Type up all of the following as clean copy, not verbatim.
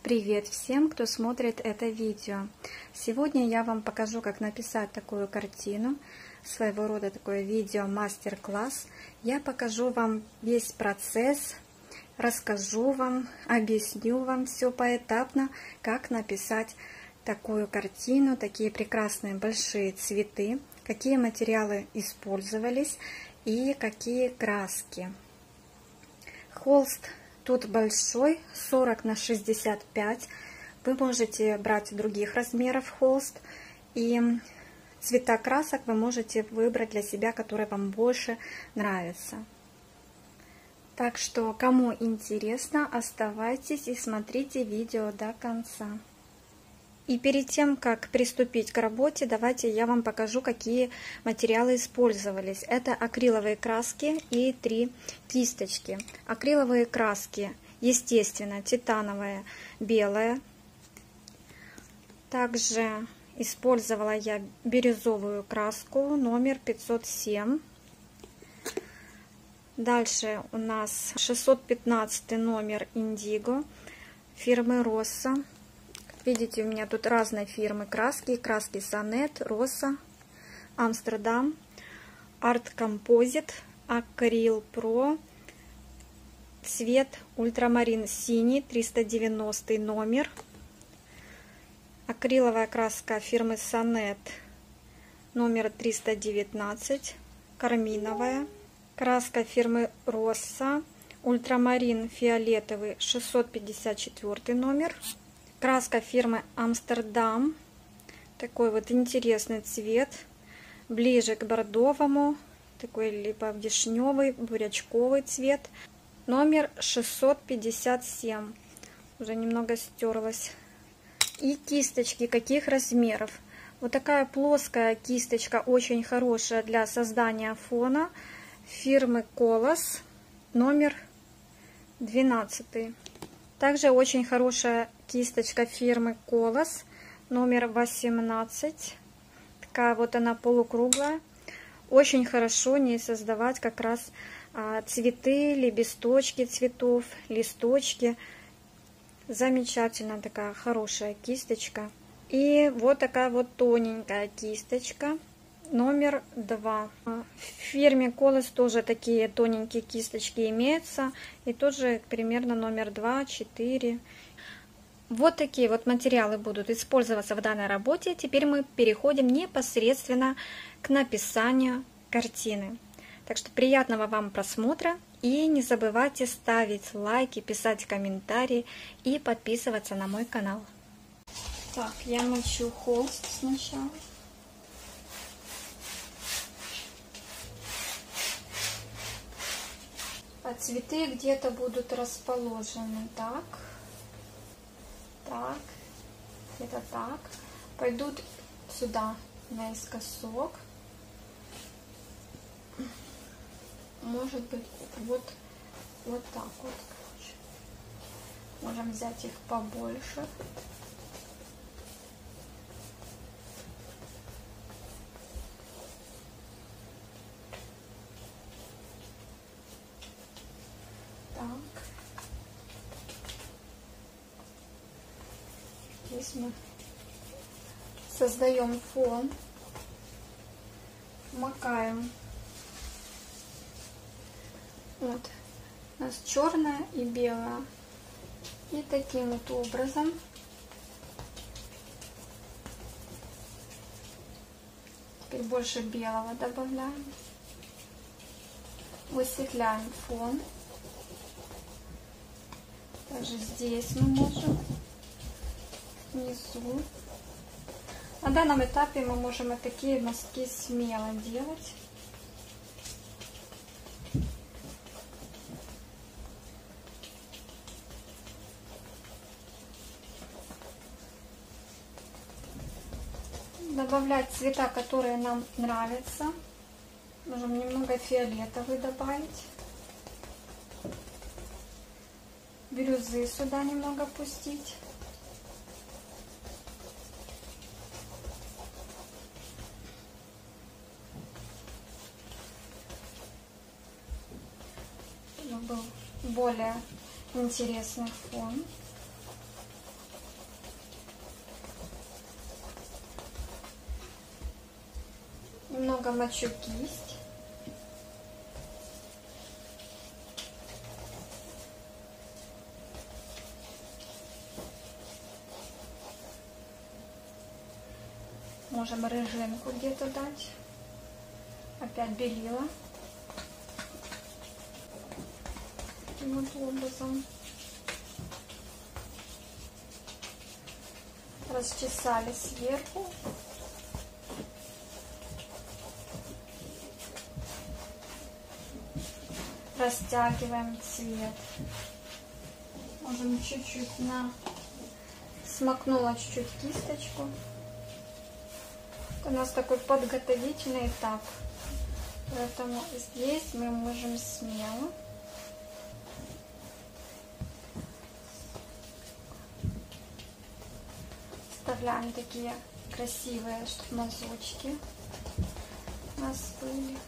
Привет всем, кто смотрит это видео. Сегодня я вам покажу, как написать такую картину, своего рода такое видео мастер-класс. Я покажу вам весь процесс, расскажу вам, объясню вам все поэтапно, как написать такую картину, такие прекрасные большие цветы, какие материалы использовались и какие краски. Холст тут большой, 40 на 65. Вы можете брать других размеров холст, и цвета красок вы можете выбрать для себя, которые вам больше нравятся. Так что, кому интересно, оставайтесь и смотрите видео до конца. И перед тем, как приступить к работе, давайте я вам покажу, какие материалы использовались. Это акриловые краски и 3 кисточки. Акриловые краски, естественно, титановая, белая. Также использовала я бирюзовую краску номер 507. Дальше у нас 615 номер индиго фирмы Росса. Видите, у меня тут разные фирмы краски. Краски Сонет, Росса, Амстердам, Арт Композит, Акрил Про, цвет ультрамарин синий, 390 номер. Акриловая краска фирмы Сонет, номер 319, карминовая. Краска фирмы Росса, ультрамарин фиолетовый, 654 номер. Краска фирмы Амстердам, такой вот интересный цвет, ближе к бордовому, такой либо вишневый, бурячковый цвет, номер 657, уже немного стерлась. И кисточки каких размеров? Вот такая плоская кисточка, очень хорошая для создания фона, фирмы Колос, номер 12. Также очень хорошая кисточка фирмы Колос, номер 18. Такая вот она полукруглая. Очень хорошо не создавать как раз цветы, лепесточки цветов, листочки. Замечательно такая хорошая кисточка. И вот такая вот тоненькая кисточка, номер 2. В фирме Колос тоже такие тоненькие кисточки имеются. И тоже примерно номер 2, 4. Вот такие вот материалы будут использоваться в данной работе. Теперь мы переходим непосредственно к написанию картины. Так что приятного вам просмотра. И не забывайте ставить лайки, писать комментарии и подписываться на мой канал. Так, я мочу холст сначала. А цветы где-то будут расположены так, где-то так. Пойдут сюда наискосок. Может быть, вот так вот. Можем взять их побольше. Здесь мы создаем фон, макаем. Вот у нас черное и белое. И таким вот образом теперь больше белого добавляем. Высветляем фон. Также здесь мы можем. Внизу. На данном этапе мы можем и такие мазки смело делать. Добавлять цвета, которые нам нравятся. Можем немного фиолетовый добавить. Бирюзы сюда немного пустить. Был более интересный фон. Немного мочу кисть. Можем рыжинку где-то дать. Опять белила. Таким вот образом. Расчесали сверху. Растягиваем цвет. Можем чуть-чуть смакнула чуть-чуть кисточку. У нас такой подготовительный этап. Поэтому здесь мы можем смело вставляем такие красивые, чтобы мазочки у нас были.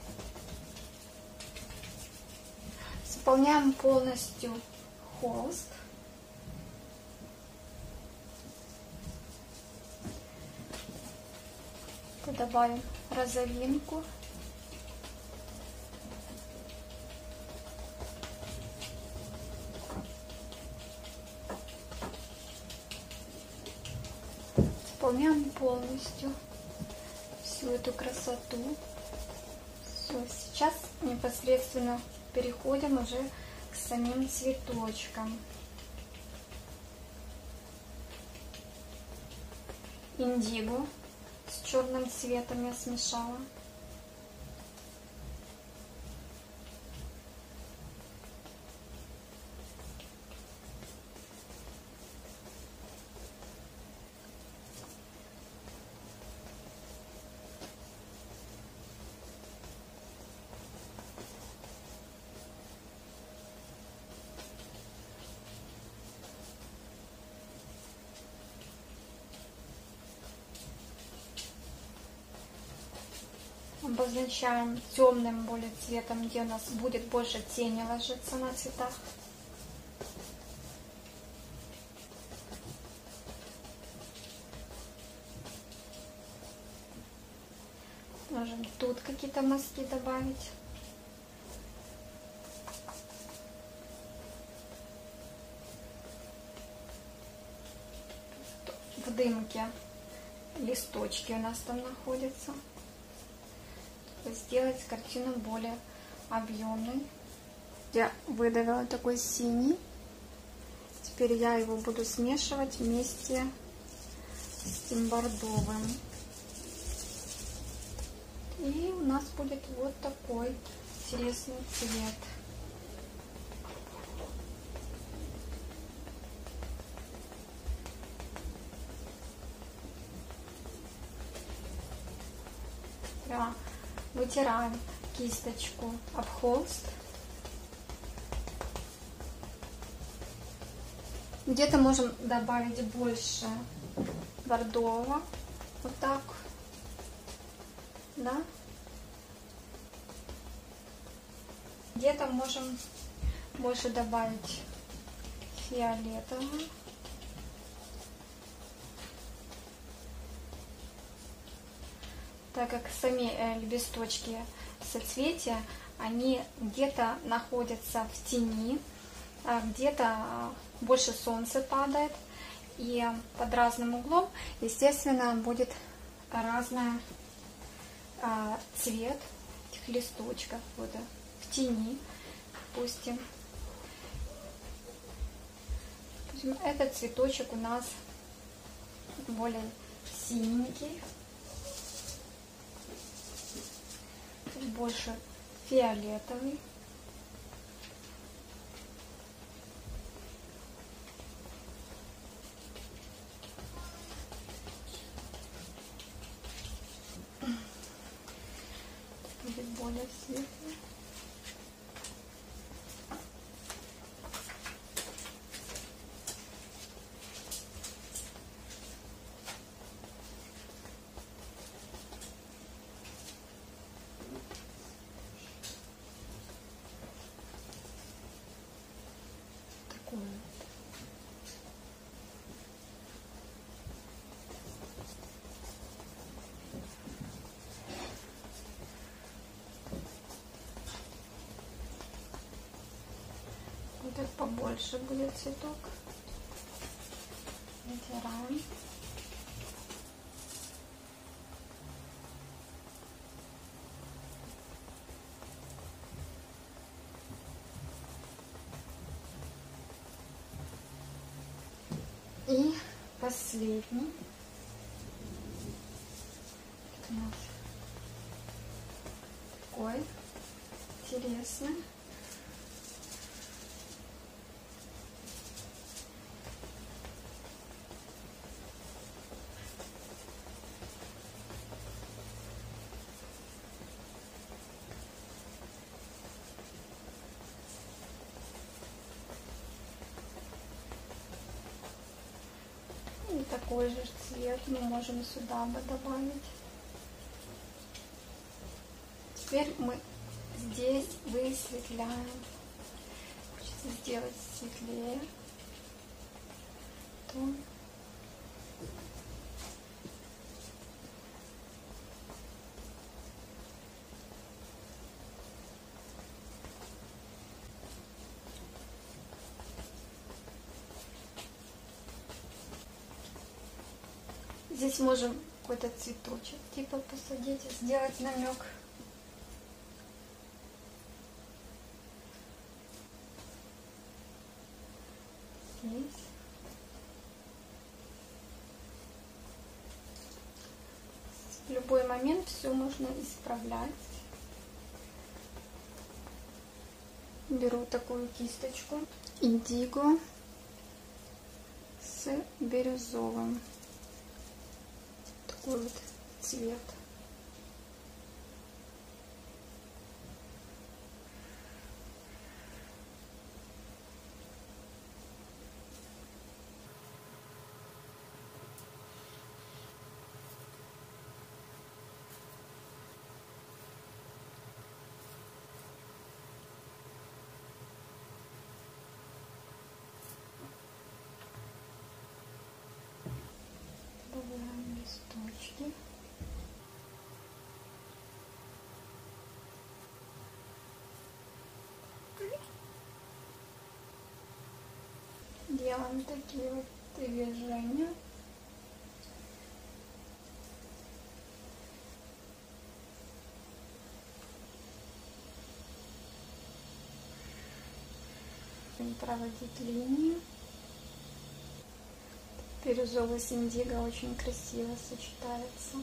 Заполняем полностью холст. Добавим розовинку. Заполняем полностью всю эту красоту. Все, сейчас непосредственно переходим уже к самим цветочкам. Индиго с черным цветом я смешала. Обозначаем темным более цветом, где у нас будет больше тени ложиться на цветах. Можем тут какие-то мазки добавить. В дымке листочки у нас там находятся. Сделать картину более объемной. Я выдавила такой синий. Теперь я его буду смешивать вместе с тем бордовым. И у нас будет вот такой интересный цвет. Да. Вытираем кисточку об холст. Где-то можем добавить больше бордового. Вот так. Да? Где-то можем больше добавить фиолетового. Так как сами лепесточки соцветия, они где-то находятся в тени, где-то больше солнца падает, и под разным углом, естественно, будет разный цвет этих листочков. Вот в тени, допустим. Этот цветочек у нас более синенький. Больше фиолетовый. Будет более светлый. Тут побольше будет цветок. Вытираем. И последний. У нас такой интересный. Такой же цвет мы можем сюда бы добавить. Теперь мы здесь высветляем. Хочется сделать светлее. Здесь можем какой-то цветочек типа посадить, сделать намек. Здесь. В любой момент все можно исправлять. Беру такую кисточку индиго с бирюзовым. Такой вот цвет. Листочки. Делаем такие вот движения. Проводить линии. Бирюзовый с индиго очень красиво сочетается.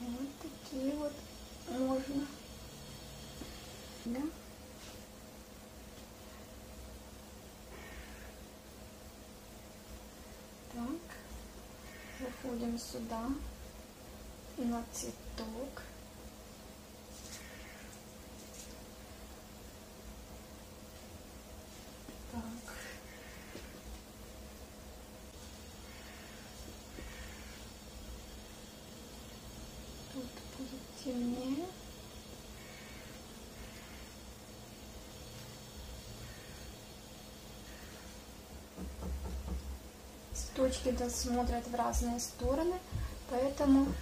Вот такие вот можно. Да? Заходим сюда на цветок. Так. Тут будет темнее. Точки смотрят в разные стороны, поэтому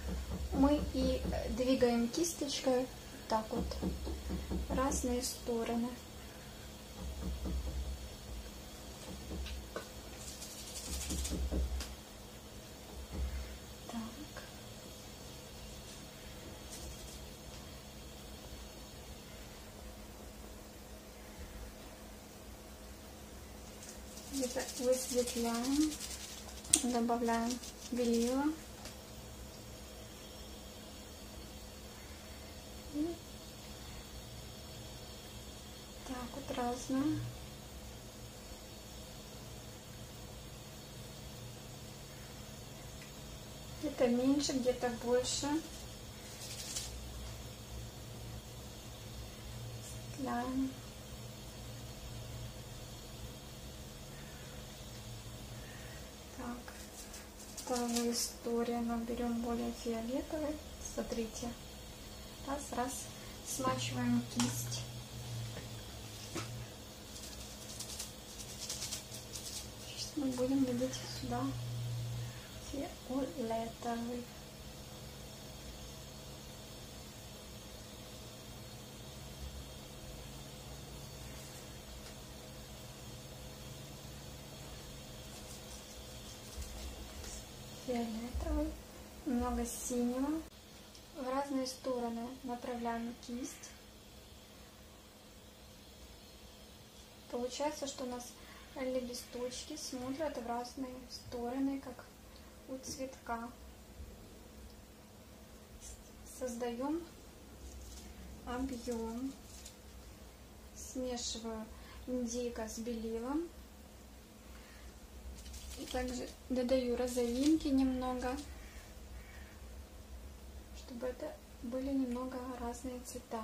мы и двигаем кисточкой так вот в разные стороны. Так. Где-то высветляем. Добавляем белила и так вот разное. Где-то меньше, где-то больше. Светляем. История, но берем более фиолетовый. Смотрите, раз, смачиваем кисть. мы будем видеть сюда фиолетовый. Фиолетовый, много синего. В разные стороны направляем кисть. Получается, что у нас лепесточки смотрят в разные стороны, как у цветка. Создаем объем. Смешиваю индейка с белилом. Также додаю розовинки немного, чтобы это были немного разные цвета.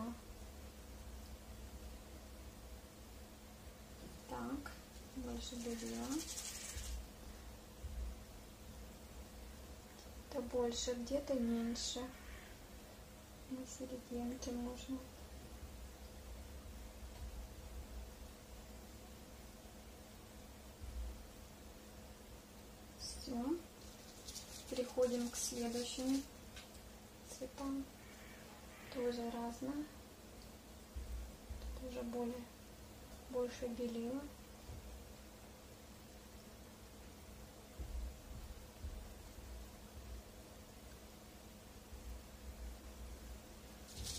Так, больше белила. Где-то больше, где-то меньше. На серединке можно. Переходим к следующим цветам, тоже разное, тут уже больше белила.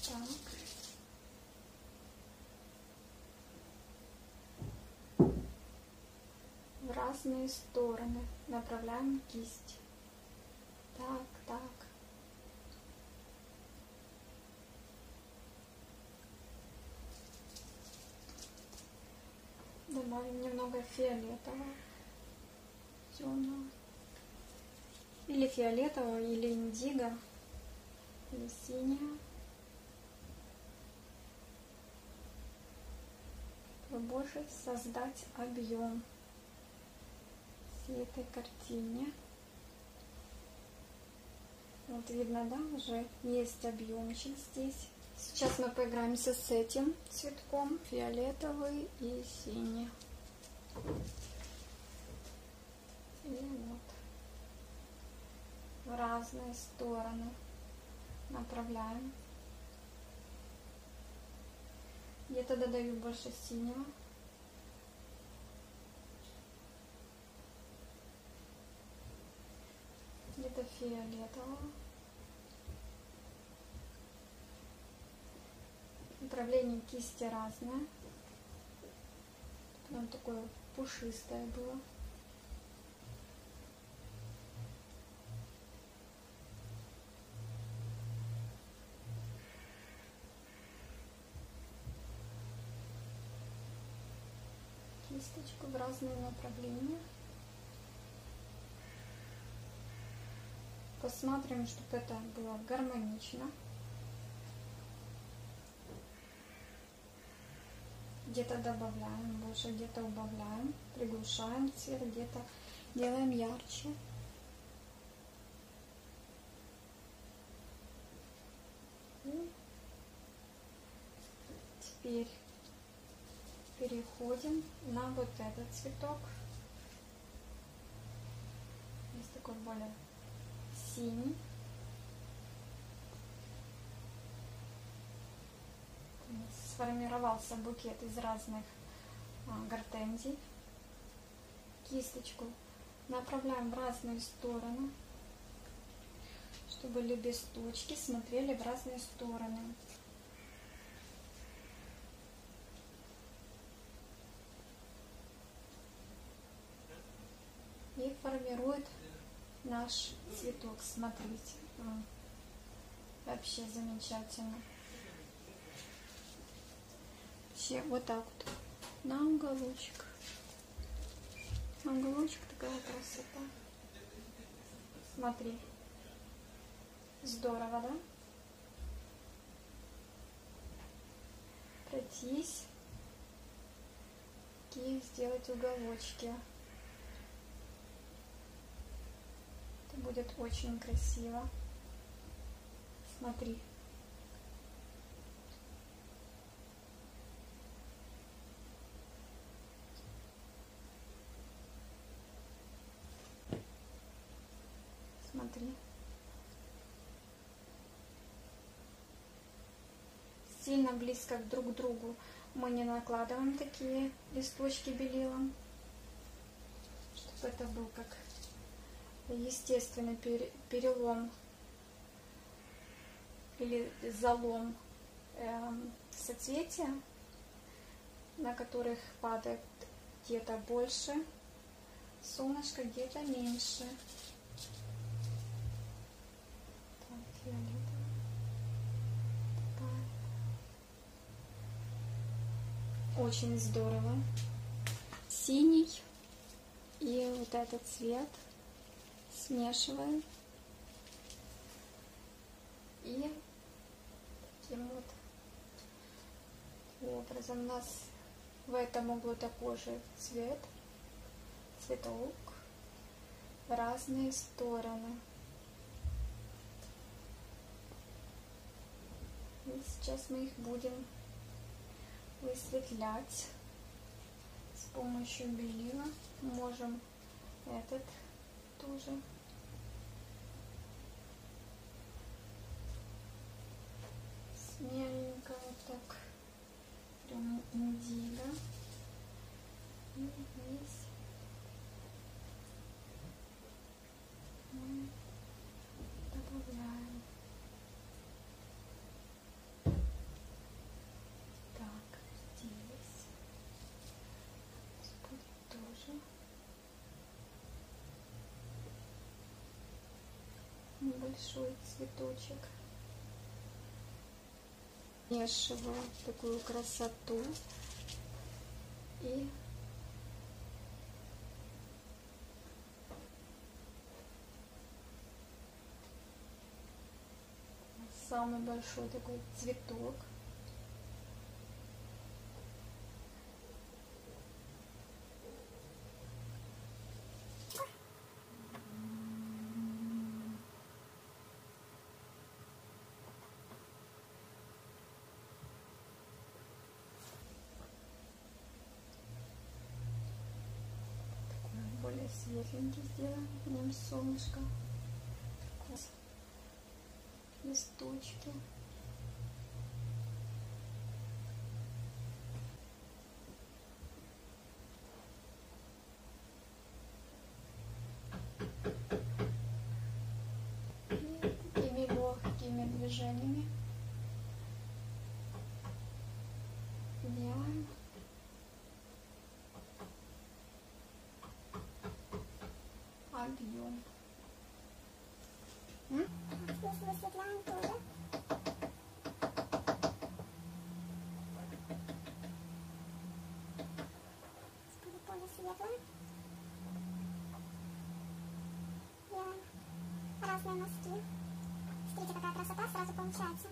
Так. Разные стороны направляем кисть. Так, так. Добавим немного фиолетового, темного. Или фиолетового, или индиго, или синего. Чтобы больше создать объем этой картине. Вот видно, да, уже есть объемчик здесь. Сейчас мы поиграемся с этим цветком, фиолетовый и синий. И вот в разные стороны направляем. Где-то додаю больше синего. Где-то фиолетового. Направление кисти разное. Нам такое пушистое было. Кисточку в разные направления. Посмотрим, чтобы это было гармонично. Где-то добавляем больше, где-то убавляем, приглушаем цвет, где-то делаем ярче. И теперь переходим на вот этот цветок. Есть такой более синий, сформировался букет из разных гортензий. Кисточку направляем в разные стороны, чтобы лепесточки смотрели в разные стороны. И формирует наш цветок, смотрите, вообще замечательно. Вообще вот так вот на уголочек, на уголочек такая красота. Смотри, здорово, да? Пройтись, такие сделать уголочки. Будет очень красиво. Смотри. смотри. Сильно близко друг к другу мы не накладываем такие листочки белилом, чтобы это был как естественный перелом или залом соцветия, на которых падает где-то больше солнышко, где-то меньше. Так, фиолетовый. Очень здорово. Синий и вот этот цвет смешиваем. И таким вот образом у нас в этом углу такой же цвет, цветок, в разные стороны. И сейчас мы их будем высветлять с помощью белила. Можем этот тоже. Смеленько вот так. Прям индиго. И здесь мы добавляем. Большой цветочек. Смешиваю такую красоту и самый большой такой цветок. Более светленький сделаем, прям солнышко, листочки. И такими легкими движениями делаем. Объем. Разные носки. Смотрите, какая красота сразу получается.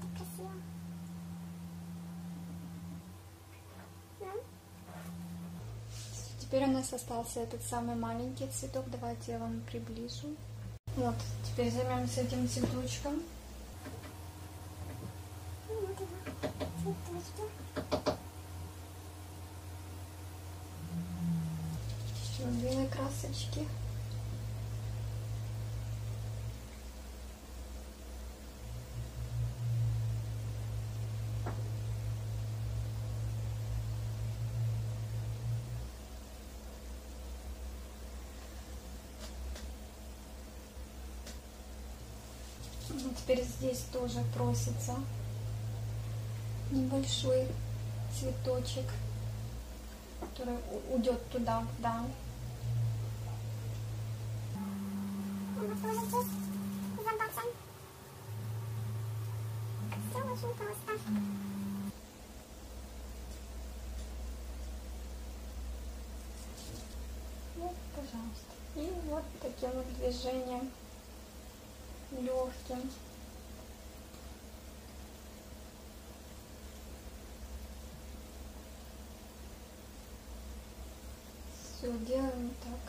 Так красиво. Теперь у нас остался этот самый маленький цветок. Давайте я вам приближу. Вот, теперь займемся этим цветочком. Еще белые красочки. Теперь здесь тоже просится небольшой цветочек, который уйдет туда, да. Все очень просто. Вот, пожалуйста. И вот таким вот движением легким. Все делаем так.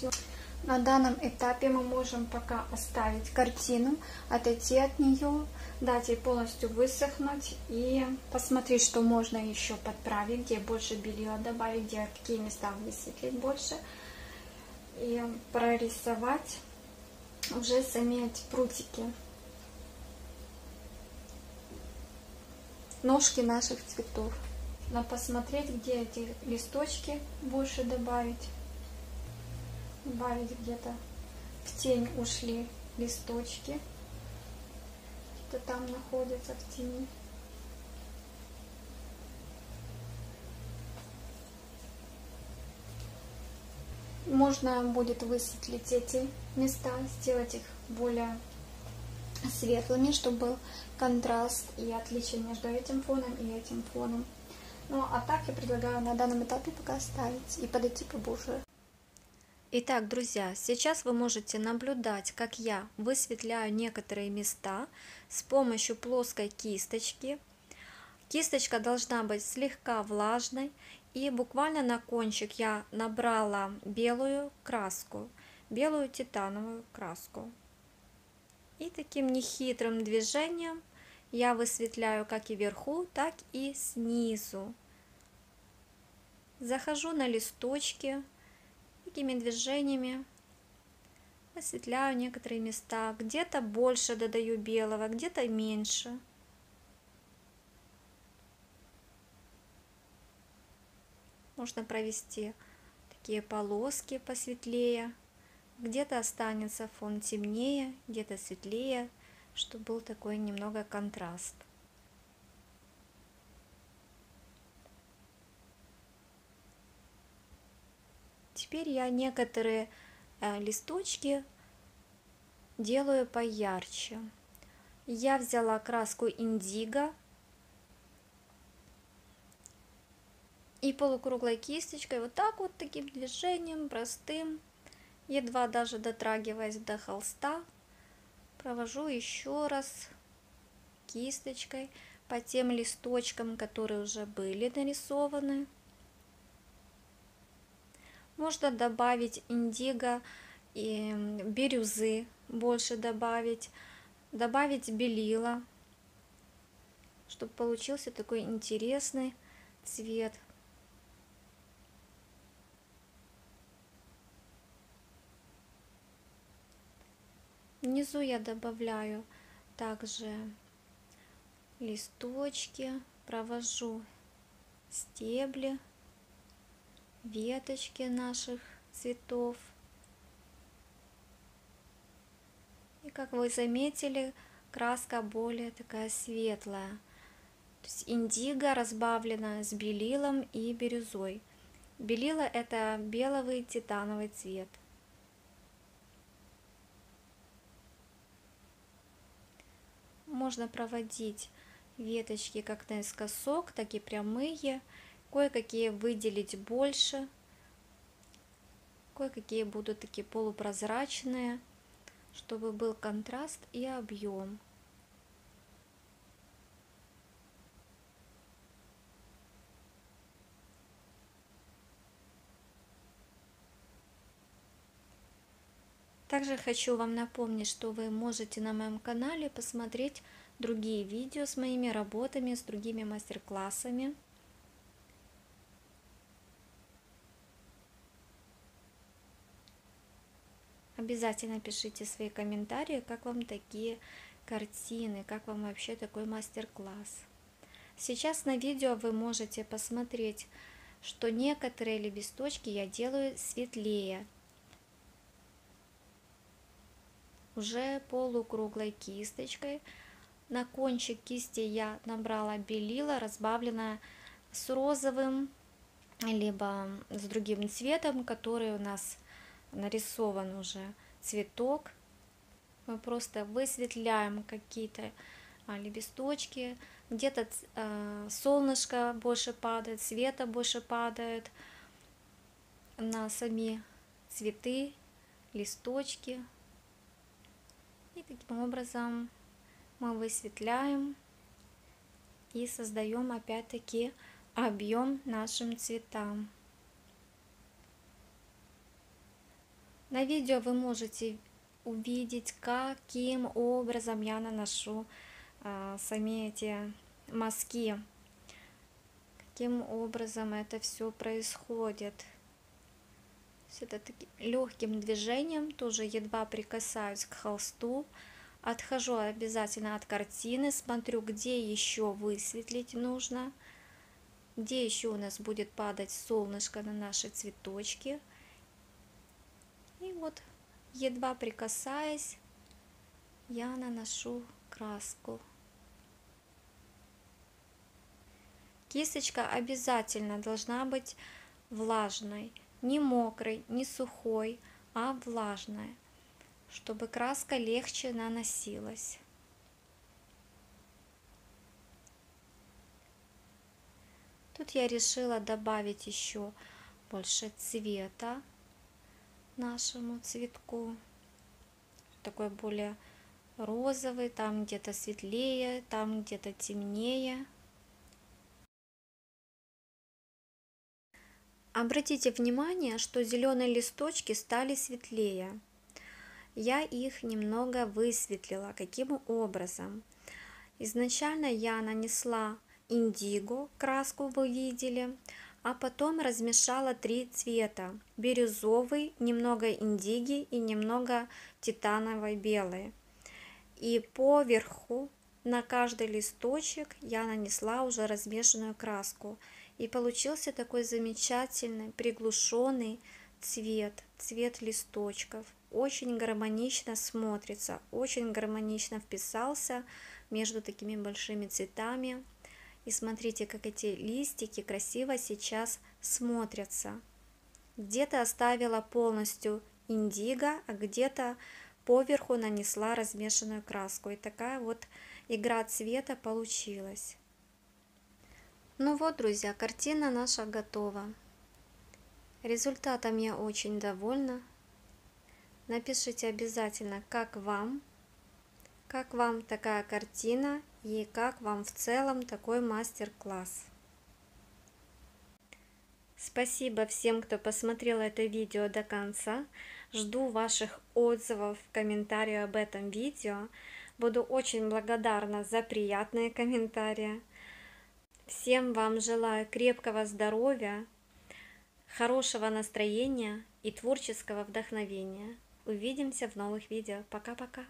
полностью. На данном этапе мы можем пока оставить картину, отойти от нее, дать ей полностью высохнуть и посмотреть, что можно еще подправить, где больше белья добавить, где какие места высветлить больше. И прорисовать уже сами эти прутики. Ножки наших цветов. Надо посмотреть, где эти листочки больше добавить. Добавить где-то в тень ушли листочки, что там находятся в тени. Можно будет высветлить эти места, сделать их более светлыми, чтобы был контраст и отличие между этим фоном и этим фоном. Ну а так я предлагаю на данном этапе пока оставить и подойти поближе. Итак, друзья, сейчас вы можете наблюдать, как я высветляю некоторые места с помощью плоской кисточки. Кисточка должна быть слегка влажной, и буквально на кончик я набрала белую краску, белую титановую краску. И таким нехитрым движением я высветляю как и вверху, так и снизу. Захожу на листочки. Такими движениями осветляю некоторые места, где-то больше додаю белого, где-то меньше. Можно провести такие полоски посветлее, где-то останется фон темнее, где-то светлее, чтобы был такой немного контраст. Теперь я некоторые листочки делаю поярче. Я взяла краску индиго и полукруглой кисточкой вот так вот, таким движением простым, едва даже дотрагиваясь до холста, провожу еще раз кисточкой по тем листочкам, которые уже были нарисованы. Можно добавить индиго и бирюзы, больше добавить, белила, чтобы получился такой интересный цвет. Внизу я добавляю также листочки, провожу стебли, веточки наших цветов. И как вы заметили, краска более такая светлая, то есть индиго разбавлена с белилом и бирюзой. Белила — это беловый титановый цвет. Можно проводить веточки как наискосок, так и прямые. Кое-какие выделить больше, кое-какие будут такие полупрозрачные, чтобы был контраст и объем. Также хочу вам напомнить, что вы можете на моем канале посмотреть другие видео с моими работами, с другими мастер-классами. Обязательно пишите свои комментарии, как вам такие картины, как вам вообще такой мастер-класс. Сейчас на видео вы можете посмотреть, что некоторые лепесточки я делаю светлее, уже полукруглой кисточкой. На кончик кисти я набрала белила, разбавленное с розовым, либо с другим цветом, который у нас нарисован уже цветок. Мы просто высветляем какие-то лепесточки, где-то солнышко больше падает, света больше падает на сами цветы, листочки, и таким образом мы высветляем и создаем опять-таки объем нашим цветам. На видео вы можете увидеть, каким образом я наношу сами эти мазки, каким образом это все происходит. Все это таким легким движением, тоже едва прикасаюсь к холсту, отхожу обязательно от картины, смотрю, где еще высветлить нужно, где еще у нас будет падать солнышко на наши цветочки. И вот, едва прикасаясь, я наношу краску. Кисточка обязательно должна быть влажной, не мокрой, не сухой, а влажной, чтобы краска легче наносилась. Тут я решила добавить еще больше цвета нашему цветку, такой более розовый, там где-то светлее, там где-то темнее. Обратите внимание, что зеленые листочки стали светлее. Я их немного высветлила. Каким образом? Изначально я нанесла индиго, краску вы видели, а потом размешала три цвета: бирюзовый, немного индиги и немного титановой белой. И поверху на каждый листочек я нанесла уже размешанную краску. И получился такой замечательный приглушенный цвет, цвет листочков. Очень гармонично смотрится, очень гармонично вписался между такими большими цветами. И смотрите, как эти листики красиво сейчас смотрятся. Где-то оставила полностью индиго, а где-то поверху нанесла размешанную краску. И такая вот игра цвета получилась. Ну вот, друзья, картина наша готова. Результатом я очень довольна. Напишите обязательно, как вам такая картина и как вам в целом такой мастер-класс. Спасибо всем, кто посмотрел это видео до конца. Жду ваших отзывов, комментариев об этом видео. Буду очень благодарна за приятные комментарии. Всем вам желаю крепкого здоровья, хорошего настроения и творческого вдохновения. Увидимся в новых видео. Пока-пока!